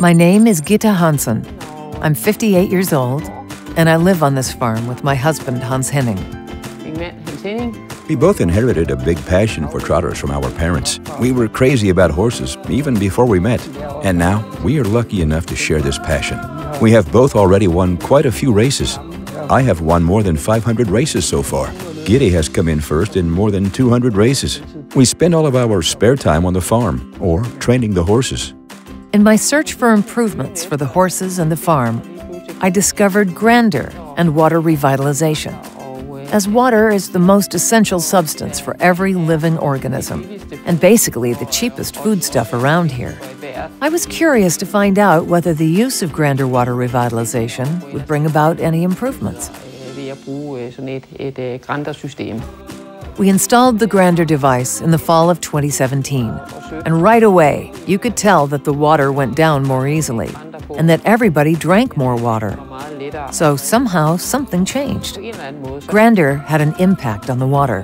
My name is Gitte Hansen. I'm 58 years old, and I live on this farm with my husband, Hans Henning. We both inherited a big passion for trotters from our parents. We were crazy about horses even before we met, and now we are lucky enough to share this passion. We have both already won quite a few races. I have won more than 500 races so far. Gitte has come in first in more than 200 races. We spend all of our spare time on the farm or training the horses. In my search for improvements for the horses and the farm, I discovered Grander and water revitalization. As water is the most essential substance for every living organism, and basically the cheapest foodstuff around here, I was curious to find out whether the use of Grander water revitalization would bring about any improvements. We installed the Grander device in the fall of 2017, and right away you could tell that the water went down more easily and that everybody drank more water. So somehow something changed. Grander had an impact on the water.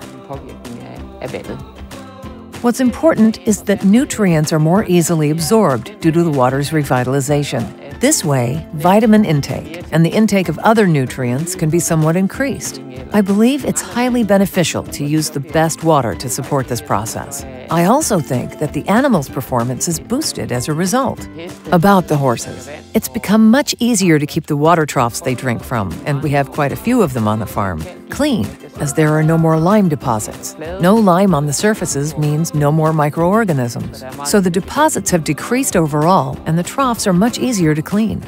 What's important is that nutrients are more easily absorbed due to the water's revitalization. This way, vitamin intake and the intake of other nutrients can be somewhat increased. I believe it's highly beneficial to use the best water to support this process. I also think that the animals' performance is boosted as a result. About the horses, it's become much easier to keep the water troughs they drink from, and we have quite a few of them on the farm, clean, as there are no more lime deposits. No lime on the surfaces means no more microorganisms. So the deposits have decreased overall, and the troughs are much easier to clean.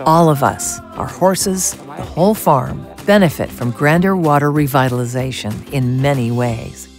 All of us, our horses, the whole farm, benefit from Grander water revitalization in many ways.